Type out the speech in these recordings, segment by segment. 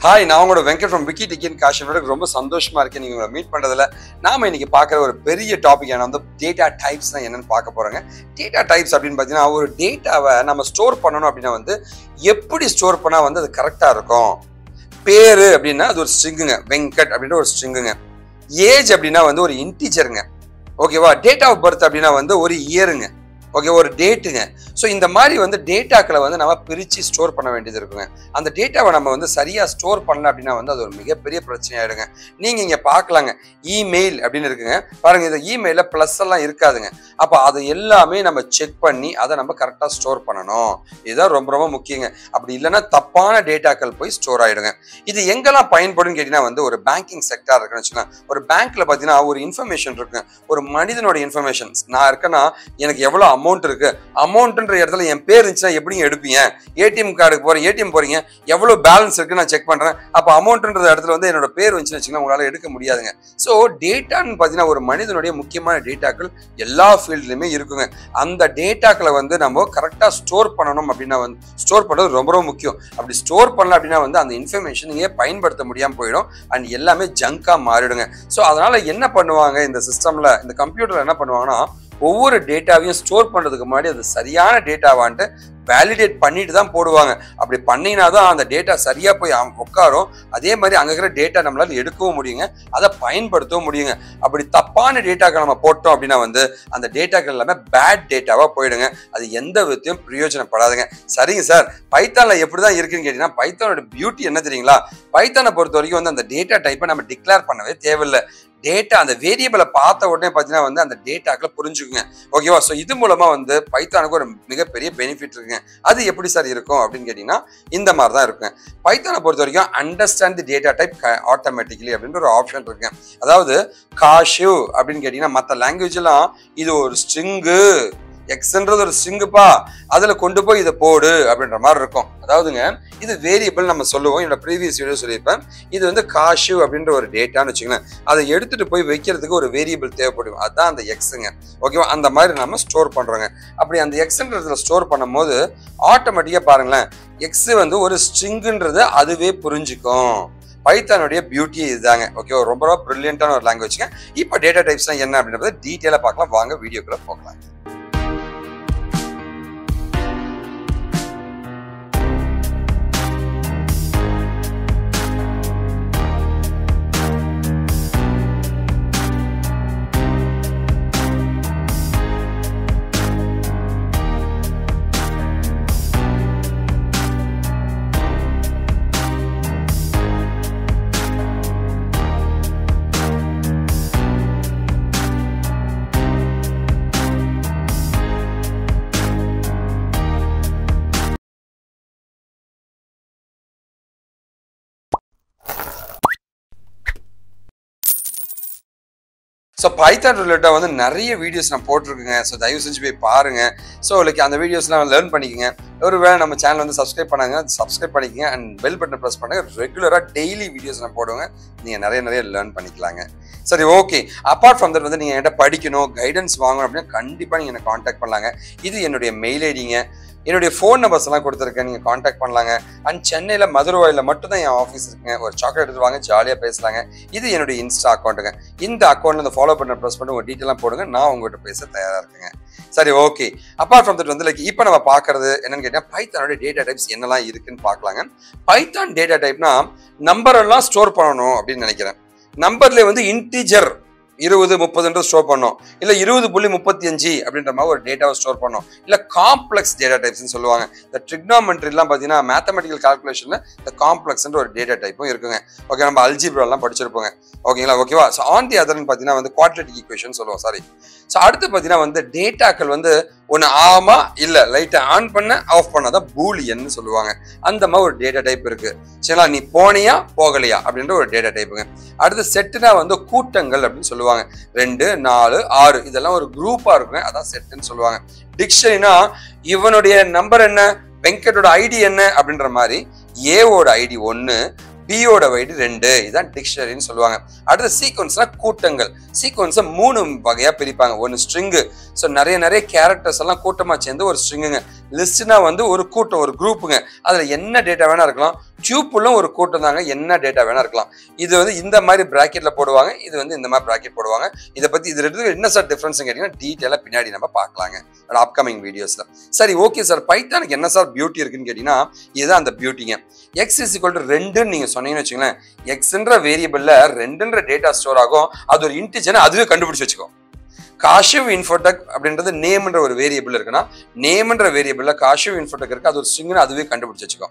Hi, now I'm Venkat from WikiTekin, KaaShiv InfoTech. Romba sandoshma irukku neenga meet pandradhula naama iniki paakra oru periya topic ana data types na enna paaka poranga. Data types appdin pathina oru data va nama store pannanum appdina vande eppadi store panna vande adu correct ah irukum. Peru appdina adu oru string nga, Venkat appdina oru string nga. Age appdina vande oru integer nga. Okay va, date of birth appdina vande oru year nga. Okay, or date. So, in the mari when the data we store panna and the data when the Saria store panna abdina Ning email abdina email plus irkadanga. Check panni, correct store panano. Either Abdilana tapana data store idanga. If the Yengala pine button getina or a banking sector or a bank labadina or information or money than information. Narkana Yenakavla amount இருக்கு அமௌண்ட்ன்ற இடத்துல என் பேர் இருந்துனா எப்படி எடுப்பீங்க ATM கார்டுக்கு போற ATM போறீங்க எவ்வளவு balance இருக்கு நான் செக் பண்றேன் அப்ப அமௌண்ட்ன்ற இடத்துல வந்து என்னோட பேர் வந்துச்சுன்னு வெச்சீங்கன்னா உங்களால எடுக்க முடியாதுங்க சோ டேட்டான்னு பாத்தீனா ஒரு மனிதனுடைய முக்கியமான டேட்டாக்கள் எல்லா ஃபீல்ட்லயுமே இருக்குங்க அந்த டேட்டாக்களை வந்து நம்ம கரெக்ட்டா ஸ்டோர் பண்ணனும் அப்படினா வந்து ஸ்டோர் பண்றது ரொம்ப ரொம்ப முக்கியம் அப்படி ஸ்டோர் பண்ணல அப்படினா வந்து அந்த இன்ஃபர்மேஷன் நீங்க பயன்படுத்த முடியாம போயிடும் and எல்லாமே ஜங்கா மாறிடுங்க சோ அதனால என்ன பண்ணுவாங்க இந்த சிஸ்டம்ல இந்த கம்ப்யூட்டர் என்ன பண்ணுவாங்கன்னா Over data we store பண்றதுக்கு முன்னாடி அது சரியான டேட்டாவான்னு Validate பண்ணிட்டு தான் போடுவாங்க அப்படி பண்ணினா தான் அந்த டேட்டா சரியா போய் உட்காரும் அதே மாதிரி அங்க இருக்கிற டேட்டா நம்மளால எடுக்கவும் முடியுங்க அத பயன்படுத்தவும் முடியுங்க அப்படி தப்பான டேட்டாக்களை நம்ம போட்டோம் அப்படினா வந்து அந்த டேட்டாக்கள் எல்லாமே பேட் டேட்டாவா போய்டுங்க அது எந்த விதத்திலும் பிரயோஜனப்படாதுங்க சரிங்க சார் பைத்தான்ல எப்படி தான் இருக்குன்னு கேட்டினா பைத்தானோட பியூட்டி என்ன தெரியுங்களா பைத்தானை பொறுத்தவரைக்கும் வந்து அந்த டேட்டா டைப்பை நம்ம டிக்ளேர் பண்ணவே தேவையில்ல டேட்டா அந்த வேரியபிளை பார்த்த உடனே பாத்தீனா வந்து அந்த டேட்டாக்களை புரிஞ்சுக்குங்க ஓகேவா சோ இது மூலமா வந்து பைத்தானுக்கு ஒரு மிகப்பெரிய பெனிஃபிட் இருக்கு அது எப்படி சார் இருக்கும் அப்படினு கேட்டினா இந்த மாதிரி தான் இருக்கும் பைத்தானை பொறுத்தவரைக்கும் understand the data type automatically அப்படிங்கற ஒரு ஆப்ஷன் இருக்கு அதாவது KaaShiv அப்படினு கேட்டினா மத்த லாங்குவேஜ்லாம் இது ஒரு string xன்றது ஒரு string பா அதல கொண்டு போய் இத போடு அப்படிங்கற மாதிரி இருக்கும் அதாவதுங்க இது வேரியபிள் நம்ம சொல்லுவோம் என்னோட previous video சொல்லிருப்பேன் இது வந்து KaaShiv அப்படிங்கற ஒரு டேட்டான்னு வெச்சீங்க அதை எடுத்துட்டு போய் வைக்கிறதுக்கு ஒரு வேரியபிள் தேவைப்படும் அதான் அந்த xங்க ஓகேவா அந்த மாதிரி நாம ஸ்டோர் பண்றோங்க அப்படி அந்த xன்றதுல ஸ்டோர் பண்ணும்போது ஆட்டோமேட்டிக்கா பாருங்களேன் x வந்து ஒரு stringன்றது அதுவே புரிஞ்சிக்கும் Python beauty is ரொம்ப brilliant-ஆன ஒரு language-ங்க இப்போ data types-னா என்ன அப்படிங்கறத டீடைலா பார்க்கலாம் வாங்க வீடியோக்குள்ள போகலாம் So Python related வந்து நிறைய videos நான் போட்டுருக்கேங்க so தயவு செஞ்சு போய் பாருங்க so like அந்த videosலாம் learn பண்ணிக்கங்க ஒருவேளை நம்ம சேனல் வந்து subscribe பண்ணிக்கங்க and bell button press பண்ணுங்க ரெகுலரா daily videos நான் போடுவேங்க நீங்க நிறைய learn பண்ணிக்கலாங்க சரி ஓகே apart from that வந்து நீங்க என்கிட்ட படிக்கணும் guidance வாங்கணும் அப்படினா கண்டிப்பா நீங்க என்ன कांटेक्ट பண்ணலாங்க இது என்னோட மெயில் ஐடிங்க என்னோட ஃபோன் நம்பர்ஸ் எல்லாம் கொடுத்திருக்கேன் நீங்க कांटेक्ट பண்ணலாங்க and சென்னையில மதுரையில மட்டும் தான் என் ஆபீஸ் இருக்குங்க ஒரு சாக்லேட் எடுத்து வாங்க ஜாலியா பேசலாங்க இது என்னோட இன்ஸ்டா அக்கவுண்ட்ங்க இந்த அக்கவுண்ட்ல அந்த ஃபாலோ பட்டன் பிரஸ் பண்ணி உங்க டீடைலா போடுங்க நான் உங்ககிட்ட பேச தயாரா இருக்கேங்க சரி ஓகே apart from that வந்து like இப்போ நம்ம பார்க்கிறது என்னன்னு கேட்டா பைத்தானோட டேட்டா டைப்ஸ் என்னலாம் இருக்குன்னு பார்க்கலாங்க பைத்தான் டேட்டா டைப்னா நம்பர் எல்லாம் ஸ்டோர் பண்ணனும் அப்படி நினைக்கிறேன் நம்பர்ல வந்து இன்டிஜர் 20 30 ஸ்டோர் பண்ணோம் இல்ல 20.35 அப்படின்ற மாதிரி ஒரு டேட்டாவை ஸ்டோர் பண்ணோம் இல்ல காம்ப்ளெக்ஸ் டேட்டா டைப்ஸ் னு சொல்லுவாங்க இந்த ட்ரிகனோமெட்ரிலாம் பாத்தீனா மேத்தமேட்டிக்கல் கால்குலேஷன்ல இந்த காம்ப்ளெக்ஸ்ன்ற ஒரு டேட்டா டைப்பும் இருக்குங்க ஓகே நம்ம அல்ஜிப்ரா எல்லாம் படிச்சிருப்போம் ஓகேங்களா ஓகேவா சோ ஆன் தி अदरன்னு பாத்தீனா வந்து குவாட்ரடிக் ஈக்குவேஷன் சொல்லுவோம் சாரி சோ அடுத்து பாத்தீனா வந்து டேட்டாக்கள் வந்து ஒன்னு ஆமா இல்ல லைட் ஆன் பண்ண ஆஃப் பண்ணாத பூலியன் னு சொல்லுவாங்க அந்த மாதிரி ஒரு டேட்டா டைப் இருக்கு சரிங்களா நீ போனியா போகலையா அப்படின்ற ஒரு டேட்டா டைப்ங்க அடுத்து செட்னா வந்து கூட்டங்கள் அப்படி சொல்லுவாங்க 2 4 6 இதெல்லாம் ஒரு குரூப்பா இருக்குங்க அதான் செட் னு சொல்லுவாங்க டிக்ஷனரினா இவனுடைய நம்பர் என்ன வெங்கட்டோட ஐடி என்ன அப்படின்ற மாதிரி ஏ ஓட ஐடி 1 B ஓட ஐடி 2 இதான் டிக்ஷனரி னு சொல்லுவாங்க அடுத்து சீக்வென்ஸ்னா கூட்டங்கள் சீக்வென்ஸை மூணு வகையா பிரிப்பாங்க ஒன்னு string சோ நிறைய கேரக்டர்ஸ் எல்லாம் கூட்டமா சேர்ந்து ஒரு stringங்க லிஸ்ட்னா வந்து ஒரு கூட்டம், ஒரு குரூப்புங்க. அதுல என்ன டேட்டா வேணா இருக்கலாம். டியூப்புள்ளும் ஒரு கூட்டம் தாங்க, என்ன டேட்டா வேணா இருக்கலாம். இது வந்து இந்த மாதிரி பிராக்கெட்ல போடுவாங்க, இது வந்து இந்த மாதிரி பிராக்கெட் போடுவாங்க. இதை பத்தி இது ரெண்டு என்ன சார் டிஃபரன்ஸ் கேட்டீங்கன்னா டீட்டெயிலா பின்னாடி நம்ம பார்க்கலாங்க அப்கமிங் வீடியோஸ்ல. சரி, ஓகே சார், பைத்தானுக்கு என்ன சார் பியூட்டி இருக்குன்னு கேட்டீங்கன்னா இதுதான் அந்த பியூட்டிங்க. எக்ஸ் இஸ் ஈக்குவல் டு ரெண்டுன்னு நீங்க சொன்னீங்கன்னு வச்சுக்கோங்களேன், எக்ஸ்ன்ற வேரியபிள்ல ரெண்டுன்ற டேட்டா ஸ்டோர் ஆகும். அது ஒரு இன்டிஜர், அதுவே கண்டுபிடிச்சு வச்சுக்கோ. KaaShiv InfoTech அப்படின்றது நேம்ன்ற ஒரு வேரியபிள் இருக்குன்னா, நேம்ன்ற வேரியபிள்ல KaaShiv InfoTech இருக்கு, அது ஒரு ஸ்ட்ரிங், அதுவே கண்டுபிடிச்சு வச்சுக்கோ.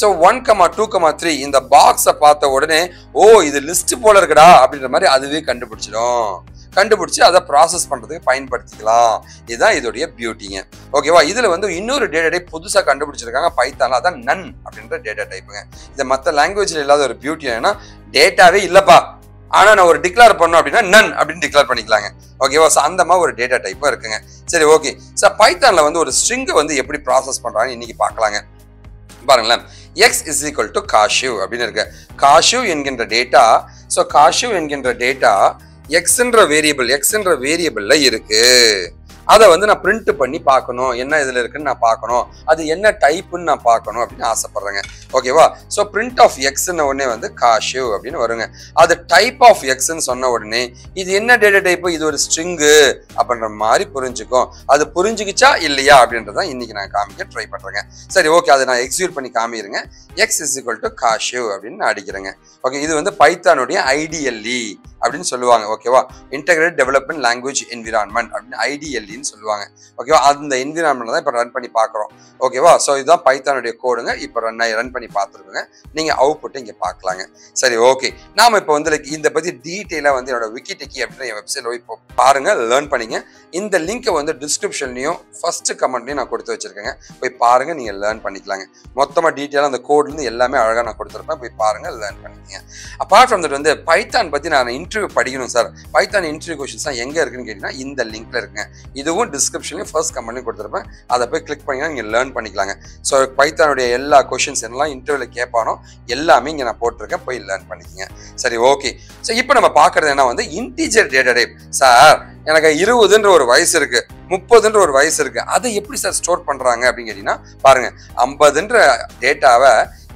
ஸோ 1, 2, 3 இந்த பாக்ஸை பார்த்த உடனே ஓ இது லிஸ்ட் போல இருக்குடா அப்படின்ற மாதிரி அதுவே கண்டுபிடிச்சிடும். கண்டுபிடிச்சி அதை ப்ராசஸ் பண்ணுறதுக்கு பயன்படுத்திக்கலாம். இதுதான் இதோடைய பியூட்டிங்க. ஓகேவா? இதில் வந்து இன்னொரு டேட்டா டைப் புதுசாக கண்டுபிடிச்சிருக்காங்க பைத்தானில், அதான் நன் அப்படின்ற டேட்டா டைப்புங்க. இதை மற்ற லாங்குவேஜில் இல்லாத ஒரு பியூட்டி என்னன்னா டேட்டாவே இல்லைப்பா, ஆனால் நான் ஒரு டிக்ளேர் பண்ணோம் அப்படின்னா நன் அப்படின்னு டிக்ளேர் பண்ணிக்கலாங்க. ஓகேவா? ஸோ அந்த மாதிரி ஒரு டேட்டா டைப்பாக இருக்குங்க. சரி, ஓகே. ஸோ பைத்தானில் வந்து ஒரு ஸ்ட்ரிங்கை வந்து எப்படி ப்ராசஸ் பண்ணுறாங்கன்னு இன்னைக்கு பார்க்கலாங்க. பாருங்களேன், x is equal to KaaShiv அப்படின்னு இருக்கு. KaaShiv என்கின்ற டேட்டா, ஸோ KaaShiv என்கின்ற டேட்டா எக்ஸ்ன்ற வேரியபிள், எக்ஸ்ன்ற வேரியபிள்ல இருக்கு. அதை வந்து நான் பிரிண்ட் பண்ணி பார்க்கணும், என்ன இதுல இருக்குன்னு நான் பார்க்கணும், அது என்ன டைப்புன்னு நான் பார்க்கணும் அப்படின்னு ஆசைப்படுறேங்க. ஓகேவா? ஸோ பிரிண்ட் ஆஃப் எக்ஸ்ன்னு உடனே வந்து KaaShiv அப்படின்னு வருங்க. அது டைப் ஆஃப் எக்ஸ்ன்னு சொன்ன உடனே இது என்ன டேட்டா டைப்பு, இது ஒரு ஸ்ட்ரிங்கு அப்படின்ற மாதிரி புரிஞ்சுக்கும். அது புரிஞ்சுக்கிச்சா இல்லையா அப்படின்றதான் இன்னைக்கு நான் காமிக்க ட்ரை பண்றேங்க. சரி, ஓகே, அதை நான் எக்ஸிக்யூட் பண்ணி காமிருங்க. X is equal to KaaShiv அப்படின்னு நான் அடிக்கிறேங்க. ஓகே, இது வந்து பைத்தானுடைய ஐடிஎல்இ அப்படின்னு சொல்லுவாங்க. ஓகேவா? இன்டெகிரேட் டெவலப்மெண்ட் லாங்குவேஜ் என்விரான்மெண்ட் அப்படின்னு ஐடிஎல்இன்னு சொல்லுவாங்க. ஓகேவா? அந்த என்விரான்மெண்ட் தான் இப்போ ரன் பண்ணி பார்க்குறோம். ஓகேவா? ஸோ இதுதான் பைத்தானுடைய கோடுங்க. இப்போ ரன் பண்ணி பார்த்துருக்குங்க. நீங்கள் அவுட்புட்டை இங்கே பார்க்கலாங்க. சரி, ஓகே. நாம் இப்போ வந்து இதை பற்றி டீட்டெயிலாக வந்து என்னோட விக்கிடெக்கி அப்படின்ற என் வெப்சைட்டில் போய் இப்போ பாருங்கள், லேர்ன் பண்ணிங்க. இந்த லிங்க்கை வந்து டிஸ்கிரிப்ஷன்லையும் ஃபஸ்ட்டு கமெண்ட்லையும் நான் கொடுத்து வச்சுருக்கேங்க. போய் பாருங்கள், நீங்கள் லேர்ன் பண்ணிக்கலாங்க. மொத்தமாக டீட்டெயிலாக அந்த கோட்லேருந்து எல்லாமே அழகாக நான் கொடுத்துருப்பேன். போய் பாருங்கள், லேர்ன் பண்ணிக்கங்க. அப்பார்ட் ஃப்ரம் தட் வந்து பைத்தான் பற்றி நான் இன்டர்வியூ படிக்கணும் சார், பைத்தான் இன்டர்வியூ கொஸ்டின்ஸ் தான் எங்கே இருக்குன்னு கேட்டிங்கன்னா இந்த லிங்க்ல இருக்குங்க. இதுவும் டிஸ்கிரிப்ஷன்லையும் ஃபர்ஸ்ட் கமெண்ட்லையும் கொடுத்துருப்பேன். அதை போய் கிளிக் பண்ணிங்கன்னா நீங்கள் லேர்ன் பண்ணிக்கலாங்க. ஸோ பைத்தானுடைய எல்லா கொஸ்டின்ஸ் எல்லாம் இன்டர்வியூவில் கேட்பானோ எல்லாமே இங்கே நான் போட்டிருக்கேன். போய் லேர்ன் பண்ணிக்கங்க. சரி, ஓகே. ஸோ இப்போ நம்ம பார்க்குறது என்ன வந்து இன்டிஜர் டேட்டா டைப். சார் எனக்கு 20ன்ற ஒரு வயசு இருக்கு, 30ன்ற ஒரு வயசு இருக்கு, அதை எப்படி சார் ஸ்டோர் பண்ணுறாங்க அப்படின்னு கேட்டிங்கன்னா பாருங்கள், 50ன்ற டேட்டாவை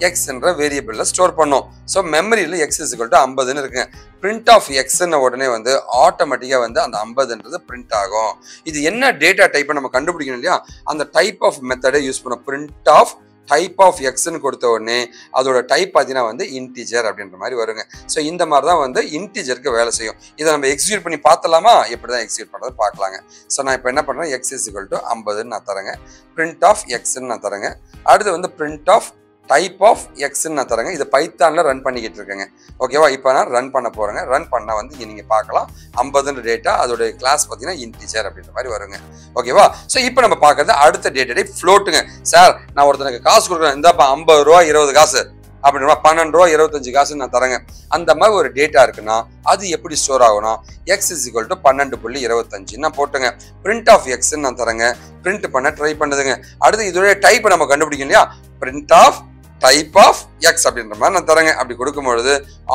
எக்ஸ்ன்ற வேரியபிள்ல ஸ்டோர் பண்ணோம். ஸோ மெமரியில் எக்ஸ் இஸ் ஈக்குவல் டு 50ன்னு இருக்குங்க. பிரிண்ட் ஆஃப் எக்ஸ்ன்னு உடனே வந்து ஆட்டோமேட்டிக்காக வந்து அந்த 50ன்றது பிரிண்ட் ஆகும். இது என்ன டேட்டா டைப்பை நம்ம கண்டுபிடிக்கணும் இல்லையா? அந்த டைப் ஆஃப் மெத்தடை யூஸ் பண்ணோம். பிரிண்ட் ஆஃப் டைப் ஆஃப் எக்ஸ்ன்னு கொடுத்த உடனே அதோட டைப் பார்த்தீங்கன்னா வந்து இன்டிஜர் அப்படின்ற மாதிரி வருங்க. ஸோ இந்த மாதிரி தான் வந்து இன்டிஜருக்கு வேலை செய்யும். இதை நம்ம எக்ஸிக்யூட் பண்ணி பார்த்தலாமா? எப்படி தான் எக்ஸிக்யூட் பண்ணுறது பார்க்கலாங்க. ஸோ நான் இப்போ என்ன பண்ணுறேன், எக்ஸ் இஸ் ஈக்குவல் டு 50ன்னு நான் தரேங்க. பிரிண்ட் ஆஃப் எக்ஸ்ன்னு நான் தரேங்க. அடுத்து வந்து பிரிண்ட் ஆஃப் டைப் ஆஃப் எக்ஸ்ன்னு நான் தரேங்க. இது பைத்தானில் ரன் பண்ணிக்கிட்டு இருக்கேங்க. ஓகேவா? இப்போ நான் ரன் பண்ண போகிறேங்க. ரன் பண்ணால் வந்து இங்கே நீங்கள் பார்க்கலாம் 50ன்ற டேட்டா, அதோடைய கிளாஸ் பார்த்தீங்கன்னா இன்டிஜர் அப்படின்ற மாதிரி வருங்க. ஓகேவா? ஸோ இப்போ நம்ம பார்க்குறது அடுத்த டேட்டா டைப் ஃப்ளோட்டுங்க. சார் நான் ஒருத்தனுக்கு காசு கொடுக்குறேன், இந்தாப்பா 50 ரூபா 20 காசு அப்படின்னா 12 ரூபா 25 காசுன்னு நான் தரேங்க. அந்த மாதிரி ஒரு டேட்டா இருக்குன்னா அது எப்படி ஸ்டோர் ஆகும்னா எக்ஸ் இஸ் ஈக்குவல் டு 12.25 நான் போட்டுங்க. பிரிண்ட் ஆஃப் எக்ஸ்ன்னு நான் தரேங்க. பிரிண்ட் பண்ண ட்ரை பண்ணுதுங்க. அடுத்து இதோடைய டைப்பை நம்ம கண்டுபிடிக்கணும் இல்லையா? Print of type of x அப்படின்ற மாதிரி நான் தரேங்க. அப்படி கொடுக்கும்பொழுது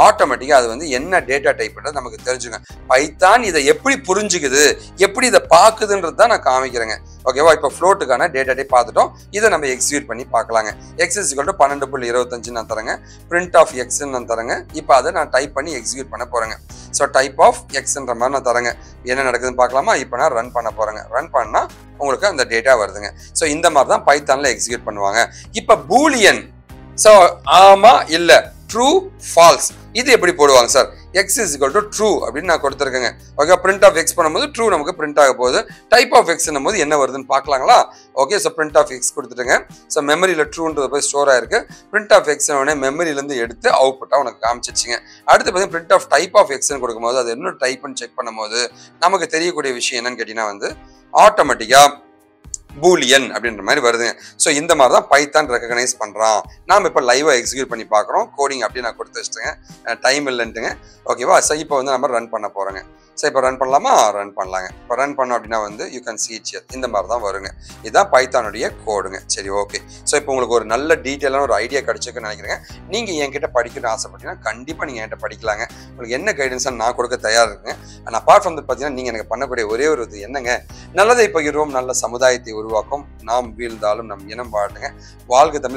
ஆட்டோமேட்டிக்காக அது வந்து என்ன டேட்டா டைப்ன்றது நமக்கு தெரிஞ்சுங்க. பைத்தான் இதை எப்படி புரிஞ்சுக்குது, எப்படி இதை பார்க்குதுன்றது தான் நான் காமிக்கிறேங்க. ஓகேவா? இப்போ ஃப்ளோட்டுக்கான டேட்டா டைப் பார்த்துட்டோம். இதை நம்ம எக்ஸிக்யூட் பண்ணி பார்க்கலாங்க. எக்ஸ் இஸ் ஈக்குவல் டு 12.25 நான் தரேங்க. பிரிண்ட் ஆஃப் எக்ஸ்ன்னு நான் தரேங்க. இப்போ அதை நான் டைப் பண்ணி எக்ஸிக்யூட் பண்ண போகிறேங்க. ஸோ டைப் ஆஃப் எக்ஸ்ன்ற மாதிரி நான் தரேங்க. என்ன நடக்குதுன்னு பார்க்கலாமா? இப்போ நான் ரன் பண்ண போகிறேங்க. ரன் பண்ணால் உங்களுக்கு அந்த டேட்டா வருதுங்க. ஸோ இந்த மாதிரி தான் பைத்தானில் எக்ஸிக்யூட் பண்ணுவாங்க. இப்போ பூலியன், ஸோ ஆமா இல்ல, ட்ரூ ஃபால்ஸ், இது எப்படி போடுவாங்க sir? X is equal to true அப்படின்னு நான் கொடுத்துருக்கேங்க. ஓகே, பிரிண்ட் ஆஃப் எக்ஸ் பண்ணும்போது ட்ரூ நமக்கு பிரிண்ட் ஆக போகுது. டைப் ஆஃப் எக்ஸ்னும் போது என்ன வருதுன்னு பார்க்கலாங்களா? Okay, so print of x கொடுத்துட்டுங்க. ஸோ மெமரியில் ட்ரூன்றது போய் ஸ்டோர் ஆயிருக்கு. பிரிண்ட் ஆஃப் எக்ஸ் உடனே மெமரியிலேருந்து எடுத்து அவுட்புட்டாக உனக்கு காமிச்சிச்சுங்க. அடுத்து பார்த்தீங்கன்னா பிரிண்ட் ஆஃப் டைப் ஆஃப் எக்ஸ்ன்னு கொடுக்கும்போது அது என்ன டைப்னு செக் பண்ணும்போது நமக்கு தெரியக்கூடிய விஷயம் என்னன்னு கேட்டிங்கன்னா வந்து ஆட்டோமேட்டிக்காக பூலியன் அப்படின்ற மாதிரி வருதுங்க. ஸோ இந்த மாதிரி தான் பைத்தான் ரெக்கக்னைஸ் பண்ணுறான். நாம் இப்போ லைவாக எக்ஸிக்யூட் பண்ணி பார்க்குறோம். கோடிங் அப்படி நான் கொடுத்து வச்சுட்டுங்க, டைம் இல்லைன்ட்டுங்க. ஓகேவா? ஸோ இப்போ வந்து நம்ம ரன் பண்ண போகிறோங்க. So, if you run it, you can see it here. This is the Python code. Okay. So, if you have a detail or idea, you can study guidance. And apart from that,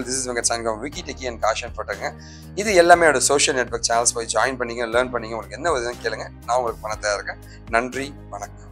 this is Venkat signing from WikiTekin and KaaShiv InfoTech. This is all social network channels. Join and learn. Nandri, Vanakkam.